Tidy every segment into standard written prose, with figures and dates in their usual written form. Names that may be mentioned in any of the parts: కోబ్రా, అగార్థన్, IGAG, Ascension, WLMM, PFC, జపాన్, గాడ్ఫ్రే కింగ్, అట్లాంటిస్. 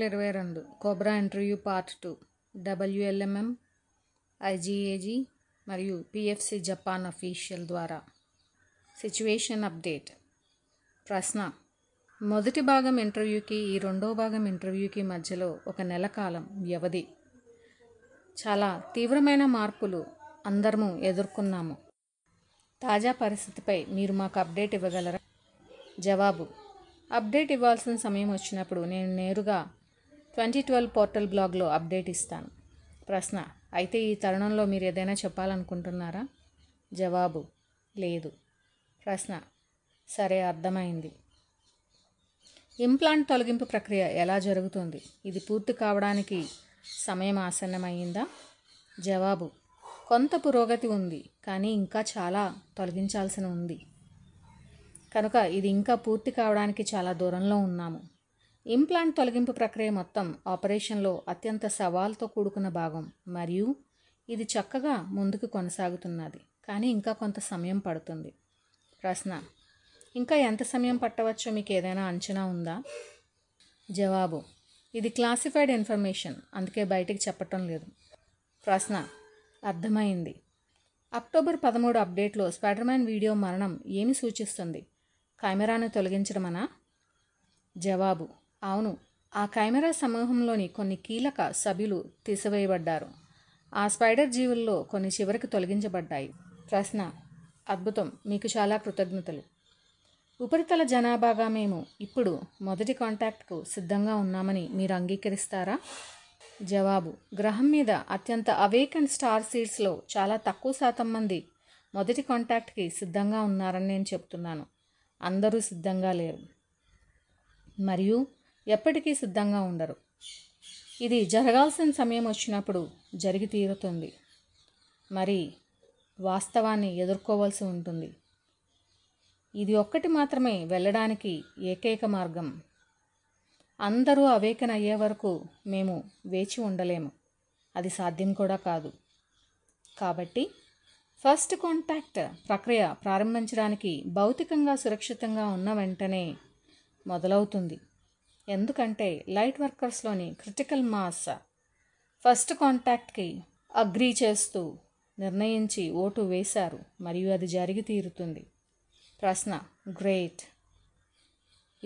2022 కోబ్రా interview part 2 WLMM IGAG మరియు PFC జపాన్ official ద్వారా situation update. ప్రశ్న: మొదటి భాగం ఇంటర్వ్యూకి ఈ రెండో భాగం ఇంటర్వ్యూకి మధ్యలో ఒక నెల కాలం వ్యవధి. చాలా తీవ్రమైన మార్పులు అందరము ఎదుర్కొన్నాము. తాజా పరిస్థితిపై మీరు మాకు అప్డేట్ ఇవ్వగలరా? జవాబు: అప్డేట్ ఇవ్వాల్సిన సమయం వచ్చినప్పుడు నేను నేరుగా 2012 పోర్టల్ బ్లాగ్లో అప్డేట్ ఇస్తాను. ప్రశ్న: అయితే ఈ తరుణంలో మీరు ఏదైనా చెప్పాలనుకుంటున్నారా? జవాబు: లేదు. ప్రశ్న: సరే, అర్థమైంది. ఇంప్లాంట్ తొలగింపు ప్రక్రియ ఎలా జరుగుతుంది? ఇది పూర్తి కావడానికి సమయం ఆసన్నమైందా? జవాబు: కొంత పురోగతి ఉంది, కానీ ఇంకా చాలా తొలగించాల్సిన ఉంది కనుక ఇది ఇంకా పూర్తి కావడానికి చాలా దూరంలో ఉన్నాము. ఇంప్లాంట్ తొలగింపు ప్రక్రియ మొత్తం ఆపరేషన్లో అత్యంత సవాల్తో కూడుకున్న భాగం మరియు ఇది చక్కగా ముందుకు కొనసాగుతున్నది, కానీ ఇంకా కొంత సమయం పడుతుంది. ప్రశ్న: ఇంకా ఎంత సమయం పట్టవచ్చో మీకు ఏదైనా అంచనా ఉందా? జవాబు: ఇది క్లాసిఫైడ్ ఇన్ఫర్మేషన్, అందుకే బయటికి చెప్పటం లేదు. ప్రశ్న: అర్థమైంది. అక్టోబర్ 13 అప్డేట్లో స్పైడర్మ్యాన్ వీడియో మరణం ఏమి సూచిస్తుంది? కెమెరాను తొలగించడమనా? జవాబు: అవును. ఆ కెమెరా సమూహంలోని కొన్ని కీలక సభ్యులు తీసివేయబడ్డారు. ఆ స్పైడర్ జీవుల్లో కొన్ని చివరికి తొలగించబడ్డాయి. ప్రశ్న: అద్భుతం, మీకు చాలా కృతజ్ఞతలు. ఉపరితల జనాభాగా మేము ఇప్పుడు మొదటి కాంటాక్ట్కు సిద్ధంగా ఉన్నామని మీరు అంగీకరిస్తారా? జవాబు: గ్రహం మీద అత్యంత అవేకెండ్ స్టార్ సీడ్స్లో చాలా తక్కువ శాతం మంది మొదటి కాంటాక్ట్కి సిద్ధంగా ఉన్నారని నేను చెప్తున్నాను. అందరూ సిద్ధంగా లేరు మరియు ఎప్పటికీ సిద్ధంగా ఉండరు. ఇది జరగాల్సిన సమయం వచ్చినప్పుడు జరిగి తీరుతుంది, మరి వాస్తవాన్ని ఎదుర్కోవాల్సి ఉంటుంది. ఇది ఒక్కటి మాత్రమే వెళ్ళడానికి ఏకైక మార్గం. అందరూ అవేకన అయ్యే వరకు మేము వేచి ఉండలేము, అది సాధ్యం కూడా కాదు. కాబట్టి ఫస్ట్ కాంటాక్ట్ ప్రక్రియ ప్రారంభించడానికి భౌతికంగా సురక్షితంగా ఉన్న వెంటనే మొదలవుతుంది, ఎందుకంటే లైట్ వర్కర్స్లోని క్రిటికల్ మాస్ ఫస్ట్ కాంటాక్ట్కి అగ్రీ చేస్తూ నిర్ణయించి ఓటు వేశారు మరియు అది జరిగి తీరుతుంది. ప్రశ్న: గ్రేట్,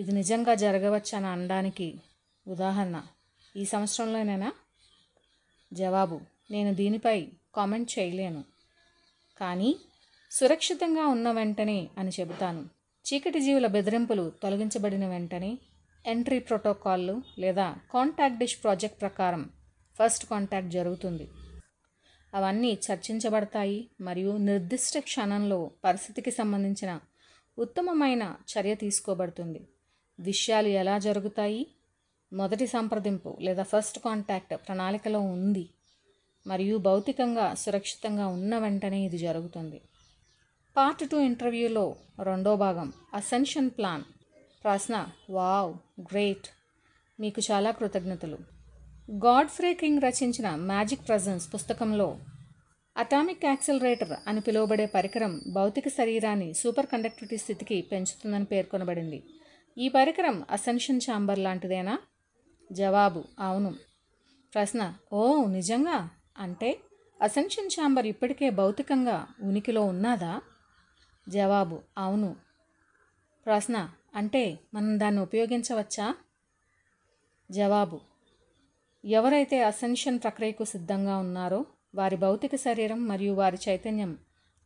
ఇది నిజంగా జరగవచ్చని అనడానికి ఉదాహరణ ఈ సంవత్సరంలోనేనా? జవాబు: నేను దీనిపై కామెంట్ చేయలేను, కానీ సురక్షితంగా ఉన్న వెంటనే అని చెబుతాను. చీకటి జీవుల బెదిరింపులు తొలగించబడిన వెంటనే ఎంట్రీ ప్రోటోకాల్లు లేదా కాంటాక్ట్ డిష్ ప్రాజెక్ట్ ప్రకారం ఫస్ట్ కాంటాక్ట్ జరుగుతుంది. అవన్నీ చర్చించబడతాయి మరియు నిర్దిష్ట క్షణంలో పరిస్థితికి సంబంధించిన ఉత్తమమైన చర్య తీసుకోబడుతుంది. విషయాలు ఎలా జరుగుతాయి? మొదటి సంప్రదింపు లేదా ఫస్ట్ కాంటాక్ట్ ప్రణాళికలో ఉంది మరియు భౌతికంగా సురక్షితంగా ఉన్న వెంటనే ఇది జరుగుతుంది. పార్ట్ 2 ఇంటర్వ్యూలో రెండో భాగం అసెన్షన్ ప్లాన్. ప్రశ్న: వావ్, గ్రేట్, మీకు చాలా కృతజ్ఞతలు. గాడ్ఫ్రే కింగ్ రచించిన మ్యాజిక్ ప్రజెన్స్ పుస్తకంలో అటామిక్ యాక్సిలరేటర్ అని పిలువబడే పరికరం భౌతిక శరీరాన్ని సూపర్ కండక్టివిటీ స్థితికి పెంచుతుందని పేర్కొనబడింది. ఈ పరికరం అసెన్షన్ ఛాంబర్ లాంటిదేనా? జవాబు: అవును. ప్రశ్న: ఓ, నిజంగా? అంటే అసెన్షన్ ఛాంబర్ ఇప్పటికే భౌతికంగా ఉనికిలో ఉన్నదా? జవాబు: అవును. ప్రశ్న: అంటే మనం దాన్ని ఉపయోగించవచ్చా? జవాబు: ఎవరైతే అసెన్షన్ ప్రక్రియకు సిద్ధంగా ఉన్నారో వారి భౌతిక శరీరం మరియు వారి చైతన్యం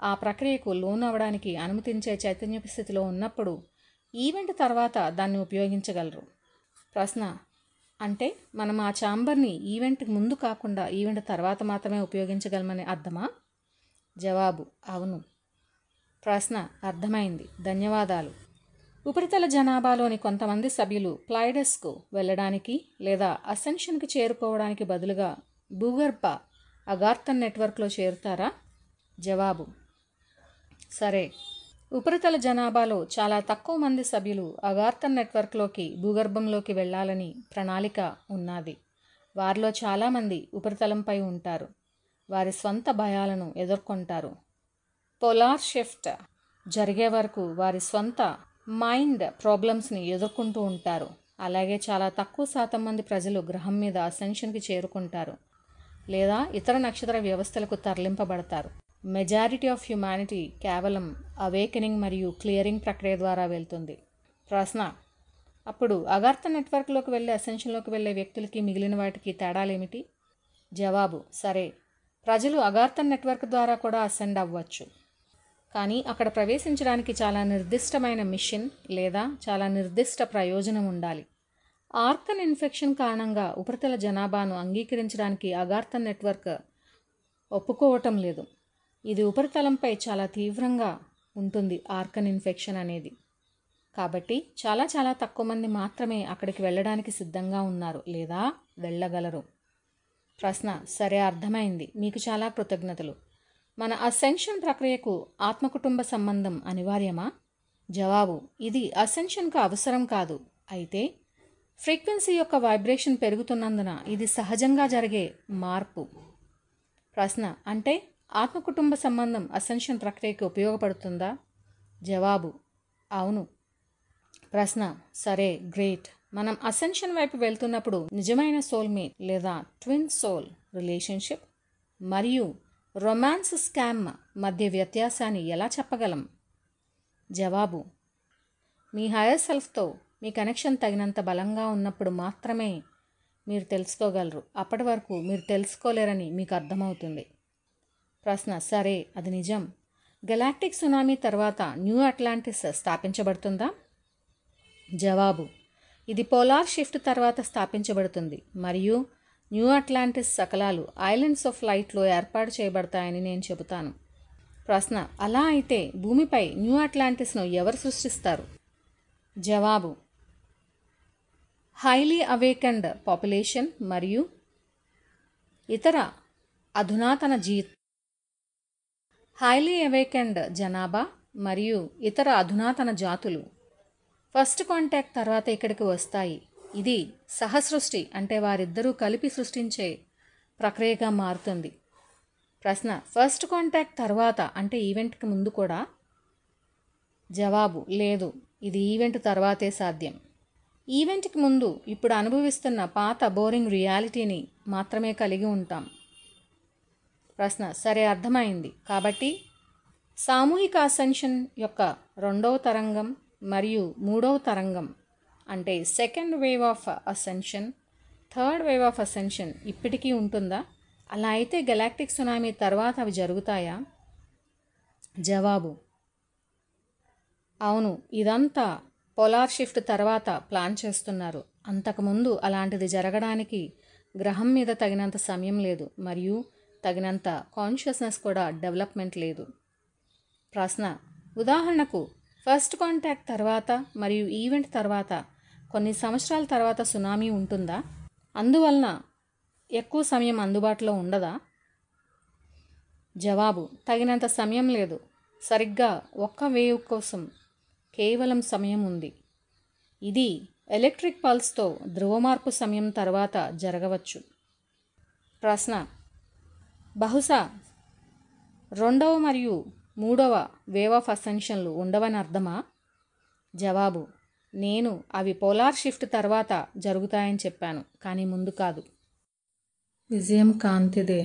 ఆ ప్రక్రియకు లోనవడానికి అనుమతించే చైతన్య స్థితిలో ఉన్నప్పుడు ఈవెంట్ తర్వాత దాన్ని ఉపయోగించగలరు. ప్రశ్న: అంటే మనం ఆ ఛాంబర్ని ఈవెంట్ ముందు కాకుండా ఈవెంట్ తర్వాత మాత్రమే ఉపయోగించగలమని అర్థమా? జవాబు: అవును. ప్రశ్న: అర్థమైంది, ధన్యవాదాలు. ఉపరితల జనాభాలోని కొంతమంది సభ్యులు ప్లైడస్కు వెళ్ళడానికి లేదా అసెన్షన్కి చేరుకోవడానికి బదులుగా భూగర్భ అగార్థన్ నెట్వర్క్లో చేరుతారా? జవాబు: సరే. ఉపరితల జనాభాలో చాలా తక్కువ మంది సభ్యులు అగార్థన్ నెట్వర్క్లోకి భూగర్భంలోకి వెళ్ళాలని ప్రణాళిక ఉన్నది. వారిలో చాలామంది ఉపరితలంపై ఉంటారు, వారి స్వంత భయాలను ఎదుర్కొంటారు. పోలార్ షిఫ్ట్ జరిగే వరకు వారి స్వంత మైండ్ ప్రాబ్లమ్స్ని ఎదుర్కొంటూ ఉంటారు. అలాగే చాలా తక్కువ శాతం మంది ప్రజలు గ్రహం మీద అసెన్షన్కి చేరుకుంటారు లేదా ఇతర నక్షత్ర వ్యవస్థలకు తరలింపబడతారు. మెజారిటీ ఆఫ్ హ్యుమానిటీ కేవలం అవేకనింగ్ మరియు క్లియరింగ్ ప్రక్రియ ద్వారా వెళ్తుంది. ప్రశ్న: అప్పుడు అగార్థ నెట్వర్క్లోకి వెళ్ళే అసెన్షన్లోకి వెళ్ళే వ్యక్తులకి మిగిలిన వాటికి తేడాలేమిటి? జవాబు: సరే, ప్రజలు అగార్థ నెట్వర్క్ ద్వారా కూడా అసెండ్ అవ్వచ్చు, కానీ అక్కడ ప్రవేశించడానికి చాలా నిర్దిష్టమైన మిషన్ లేదా చాలా నిర్దిష్ట ప్రయోజనం ఉండాలి. ఆర్థన్ ఇన్ఫెక్షన్ కారణంగా ఉపరితల జనాభాను అంగీకరించడానికి అగార్థన్ నెట్వర్క్ ఒప్పుకోవటం లేదు. ఇది ఉపరితలంపై చాలా తీవ్రంగా ఉంటుంది ఆర్థన్ ఇన్ఫెక్షన్ అనేది. కాబట్టి చాలా చాలా తక్కువ మంది మాత్రమే అక్కడికి వెళ్ళడానికి సిద్ధంగా ఉన్నారు లేదా వెళ్ళగలరు. ప్రశ్న: సరే, అర్థమైంది. మీకు చాలా కృతజ్ఞతలు. మన అసెన్షన్ ప్రక్రియకు ఆత్మకుటుంబ సంబంధం అనివార్యమా? జవాబు: ఇది అసెన్షన్కు అవసరం కాదు. అయితే ఫ్రీక్వెన్సీ యొక్క వైబ్రేషన్ పెరుగుతున్నందున ఇది సహజంగా జరిగే మార్పు. ప్రశ్న: అంటే ఆత్మకుటుంబ సంబంధం అసెన్షన్ ప్రక్రియకి ఉపయోగపడుతుందా? జవాబు: అవును. ప్రశ్న: సరే, గ్రేట్. మనం అసెన్షన్ వైపు వెళ్తున్నప్పుడు నిజమైన సోల్మేట్ లేదా ట్విన్ సోల్ రిలేషన్షిప్ మరియు రొమాన్స్ స్కామ్ మధ్య వ్యత్యాసాన్ని ఎలా చెప్పగలం? జవాబు: మీ హయర్ సెల్ఫ్తో మీ కనెక్షన్ తగినంత బలంగా ఉన్నప్పుడు మాత్రమే మీరు తెలుసుకోగలరు. అప్పటి వరకు మీరు తెలుసుకోలేరని మీకు అర్థమవుతుంది. ప్రశ్న: సరే, అది నిజం. గెలాక్టిక్ సునామీ తర్వాత న్యూ అట్లాంటిస్ స్థాపించబడుతుందా? జవాబు: ఇది పోలార్ షిఫ్ట్ తర్వాత స్థాపించబడుతుంది మరియు న్యూ అట్లాంటిస్ శకలాలు ఐలండ్స్ ఆఫ్ లైట్లో ఏర్పాటు చేయబడతాయని నేను చెబుతాను. ప్రశ్న: అలా అయితే భూమిపై న్యూ అట్లాంటిస్ను ఎవరు సృష్టిస్తారు? జవాబు: హైలీ అవేకెండ్ పాపులేషన్ మరియు ఇతర అధునాతన జాతులు ఫస్ట్ కాంటాక్ట్ తర్వాత ఇక్కడికి వస్తాయి. ఇది సహసృష్టి అంటే వారిద్దరూ కలిపి సృష్టించే ప్రక్రియగా మారుతుంది. ప్రశ్న: ఫస్ట్ కాంటాక్ట్ తర్వాత అంటే ఈవెంట్కి ముందు కూడా? జవాబు: లేదు, ఇది ఈవెంట్ తర్వాతే సాధ్యం. ఈవెంట్కి ముందు ఇప్పుడు అనుభవిస్తున్న పాత బోరింగ్ రియాలిటీని మాత్రమే కలిగి ఉంటాం. ప్రశ్న: సరే, అర్థమైంది. కాబట్టి సామూహిక అసెన్షన్ యొక్క రెండవ తరంగం మరియు మూడవ తరంగం అంటే second wave of ascension, third wave of ascension ఇప్పటికీ ఉంటుందా? అలా అయితే గెలాక్టిక్ సునామీ తర్వాత అవి జరుగుతాయా? జవాబు: అవును, ఇదంతా పోలార్ షిఫ్ట్ తర్వాత ప్లాన్ చేస్తున్నారు. అంతకుముందు అలాంటిది జరగడానికి గ్రహం మీద తగినంత సమయం లేదు మరియు తగినంత కాన్షియస్నెస్ కూడా డెవలప్మెంట్ లేదు. ప్రశ్న: ఉదాహరణకు ఫస్ట్ కాంటాక్ట్ తర్వాత మరియు ఈవెంట్ తర్వాత కొన్ని సంవత్సరాల తర్వాత సునామీ ఉంటుందా? అందువలన ఎక్కువ సమయం అందుబాటులో ఉండదా? జవాబు: తగినంత సమయం లేదు. సరిగ్గా ఒక్క వేవ్ కోసం కేవలం సమయం ఉంది. ఇది ఎలక్ట్రిక్ పల్స్తో ధ్రువమార్పు సమయం తర్వాత జరగవచ్చు. ప్రశ్న: బహుశా రెండవ మరియు మూడవ వేవ్ ఆఫ్ అసెన్షన్లు ఉండవని అర్థమా? జవాబు: నేను అవి పోలార్ షిఫ్ట్ తర్వాత జరుగుతాయని చెప్పాను, కానీ ముందు కాదు. విజయం కాంతిదే.